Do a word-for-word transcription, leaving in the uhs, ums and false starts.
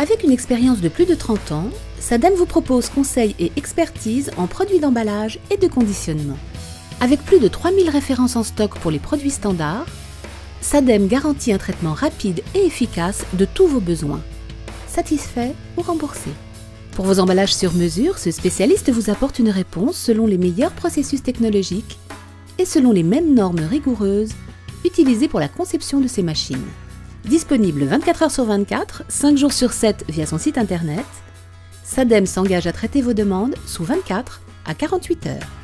Avec une expérience de plus de trente ans, SADEM vous propose conseils et expertise en produits d'emballage et de conditionnement. Avec plus de trois mille références en stock pour les produits standards, SADEM garantit un traitement rapide et efficace de tous vos besoins, satisfaits ou remboursés. Pour vos emballages sur mesure, ce spécialiste vous apporte une réponse selon les meilleurs processus technologiques et selon les mêmes normes rigoureuses utilisées pour la conception de ces machines. Disponible vingt-quatre heures sur vingt-quatre, cinq jours sur sept via son site internet, SADEM s'engage à traiter vos demandes sous vingt-quatre à quarante-huit heures.